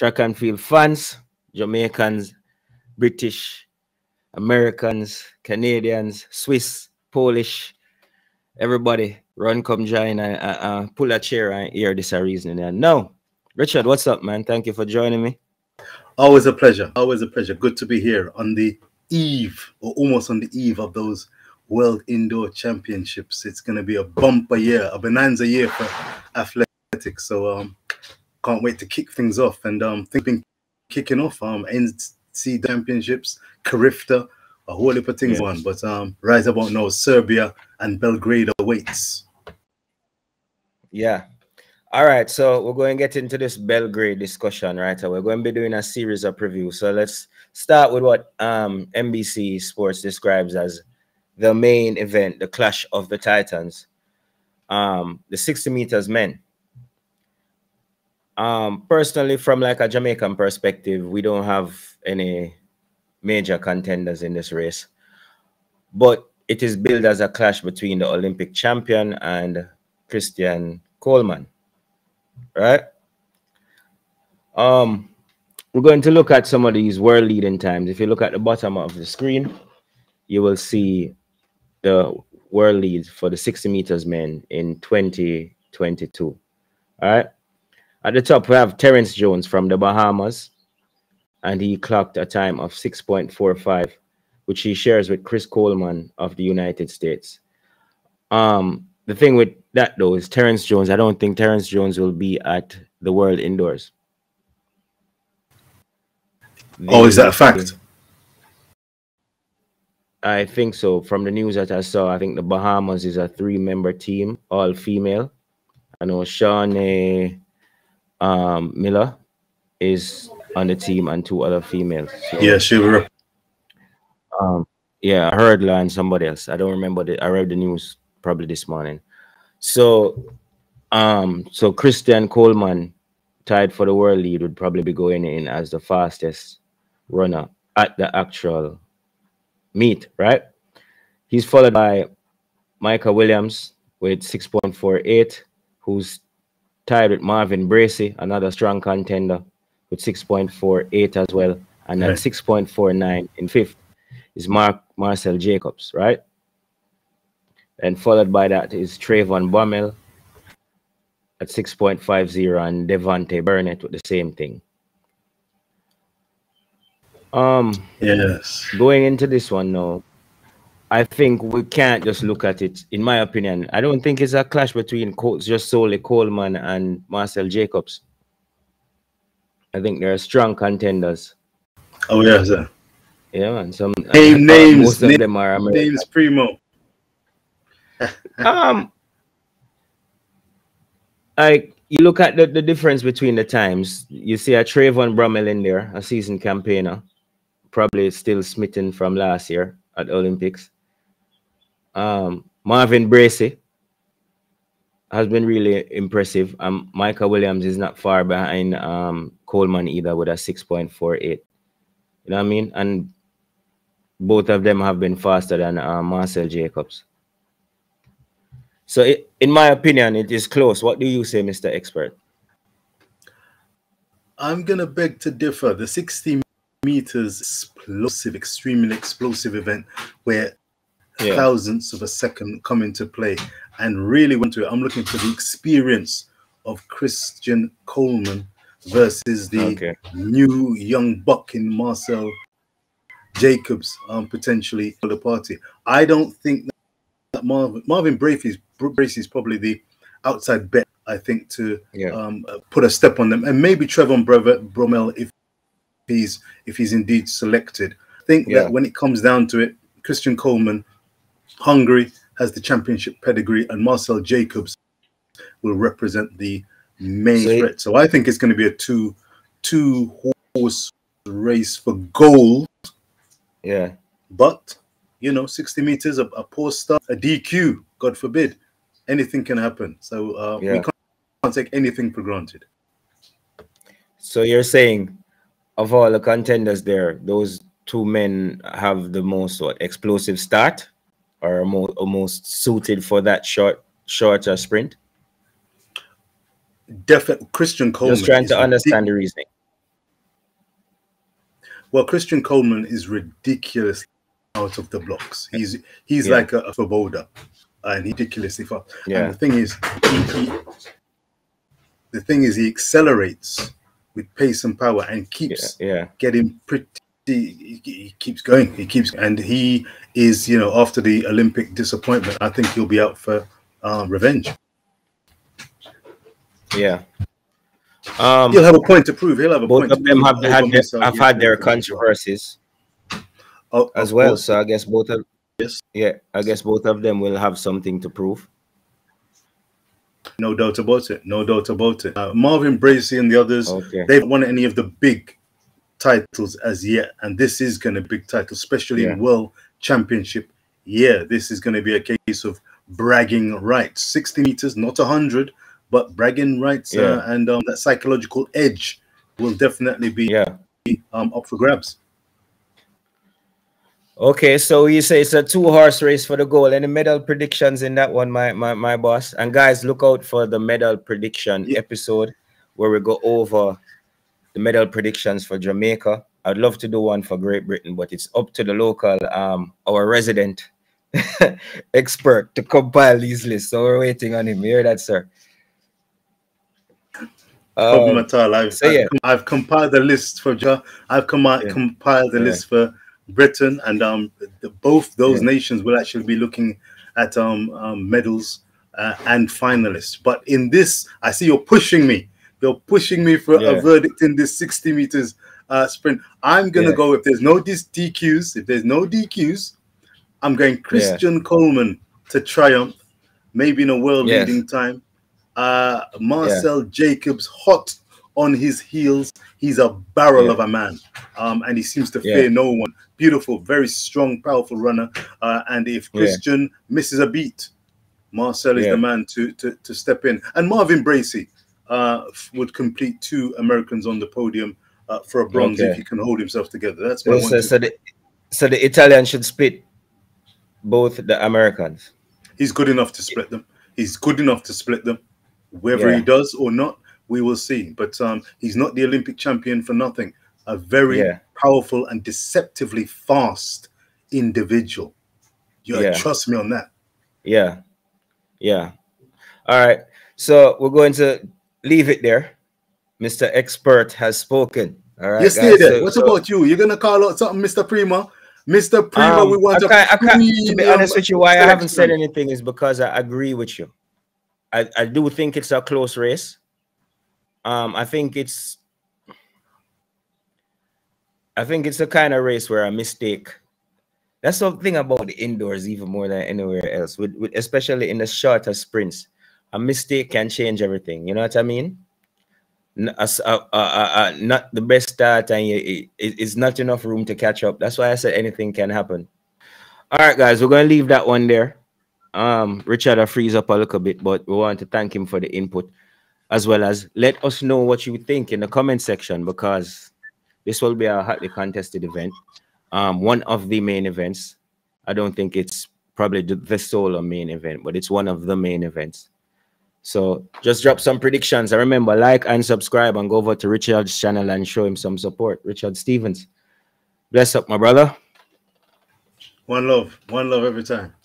track and field fans, Jamaicans, British, Americans, Canadians, Swiss, Polish, everybody run, come join and pull a chair and hear this reasoning. And now, Richard, what's up, man? Thank you for joining me. Always a pleasure. Always a pleasure. Good to be here on the eve, or almost on the eve of those World Indoor Championships. It's going to be a bumper year, a bonanza year for athletics. So can't wait to kick things off. And things been kicking off. NC Championships, Carifta, a whole heap of things won. But right about now, Serbia and Belgrade awaits. Yeah. All right, so we're going to get into this Belgrade discussion right away. We're going to be doing a series of previews. So let's start with what NBC Sports describes as the main event, the Clash of the Titans, the 60 meters men. Personally, from like a Jamaican perspective, we don't have any major contenders in this race. But it is billed as a clash between the Olympic champion and Christian Coleman. Right, we're going to look at some of these world leading times. If you look at the bottom of the screen, you will see the world leads for the 60 meters men in 2022. All right, at the top we have Terence Jones from the Bahamas, and he clocked a time of 6.45, which he shares with Chris Coleman of the United States. The thing with that, though, is Terence Jones. I don't think Terence Jones will be at the World Indoors. Oh, is that a fact? I think so. From the news that I saw, I think the Bahamas is a three-member team, all female. I know Shawnee Miller is on the team and two other females. So, yeah, she will. Yeah, Hurdler and somebody else. I don't remember. I read the news probably this morning. So so Christian Coleman, tied for the world lead, would probably be going in as the fastest runner at the actual meet, right? He's followed by Micah Williams with 6.48, who's tied with Marvin Bracey, another strong contender, with 6.48 as well. And at 6.49 in fifth is Marcel Jacobs, right? And followed by that is Trayvon Bromell at 6.50 and Devontae Burnett with the same thing. Yes. Going into this one now, I think we can't just look at it. In my opinion, I don't think it's a clash between just solely Coleman and Marcel Jacobs. I think they're strong contenders. Oh, yeah, sir. Yeah, man. Some, most of them are primo. You look at the difference between the times. You see a Trayvon Bromell in there, a seasoned campaigner, probably still smitten from last year at the Olympics. Marvin Bracey has been really impressive. Micah Williams is not far behind Coleman either, with a 6.48. You know what I mean? And both of them have been faster than Marcel Jacobs. So, in my opinion, it is close. What do you say, Mr. Expert? I'm going to beg to differ. The 60 meters explosive, extremely explosive event where thousandths of a second come into play. And really went to it. I'm looking for the experience of Christian Coleman versus the new young buck in Marcel Jacobs, potentially for the party. I don't think that Marvin Bracey is probably the outside bet, I think, to put a step on them, and maybe Trayvon Bromell if he's indeed selected. I think that when it comes down to it, Christian Coleman, Hungary, has the championship pedigree, and Marcel Jacobs will represent the main threat. So I think it's going to be a two-horse race for gold. Yeah, but you know, 60 meters, a poor start, a DQ, God forbid, anything can happen. So we can't take anything for granted. So you're saying, of all the contenders there, those two men have the most explosive start, or most suited for that shorter sprint? Definitely, Christian Coleman. Just trying to understand the reasoning. Well, Christian Coleman is ridiculously out of the blocks. He's like a Svoboda, and ridiculously fast. Yeah. And the thing is, he accelerates with pace and power and keeps getting pretty. He keeps going. He keeps, and he is, you know, after the Olympic disappointment, I think he'll be out for revenge. Yeah. He'll have a point to prove. He'll have a point. Both of them have had their controversies as well. So I guess both of them will have something to prove. No doubt about it. No doubt about it. Marvin Bracey and the others, they've won any of the big titles as yet, and this is going to be a big title, especially in World Championship. Yeah, this is going to be a case of bragging rights. 60 meters, not 100. But bragging rights and that psychological edge will definitely be up for grabs. Okay, so you say it's a two-horse race for the goal. Any medal predictions in that one, my boss? And guys, look out for the medal prediction episode where we go over the medal predictions for Jamaica. I'd love to do one for Great Britain, but it's up to the local, our resident expert to compile these lists. So we're waiting on him. You hear that, sir? Problem at all. I've compiled the list for Jamaica. I've compiled the list for Britain, and both those nations will actually be looking at medals and finalists. But in this, I see you're pushing me. You're pushing me for a verdict in this 60 meters sprint. I'm gonna go, if there's no DQs, I'm going Christian Coleman to triumph, maybe in a world leading time. Marcel Jacobs, hot on his heels. He's a barrel of a man, and he seems to fear no one. Beautiful, very strong, powerful runner. And if Christian misses a beat, Marcel is the man to step in. And Marvin Bracey would complete two Americans on the podium for a bronze if he can hold himself together. That's my one. So the Italian should split both the Americans. He's good enough to split them. He's good enough to split them. Whether he does or not, we will see. But he's not the Olympic champion for nothing. A very powerful and deceptively fast individual. You trust me on that. Yeah. Yeah. All right. So we're going to leave it there. Mr. Expert has spoken. All right, guys, so, what about you? You're going to call out something, Mr. Prima? Mr. Prima, we want to be honest with you. Why I haven't said anything is because I agree with you. I do think it's a close race. I think it's the kind of race where a mistake. That's something about the indoors even more than anywhere else, with especially in the shorter sprints. A mistake can change everything. You know what I mean? Not the best start, and it's not enough room to catch up. That's why I said anything can happen. All right, guys, we're going to leave that one there. Richard, I freeze up a little bit, but we want to thank him for the input, as well as let us know what you think in the comment section, because this will be a hotly contested event, one of the main events. I don't think it's probably the solo main event, but it's one of the main events. So just drop some predictions. I remember, like and subscribe, and go over to Richard's channel and show him some support. Richard Stevens, bless up, my brother. One love every time.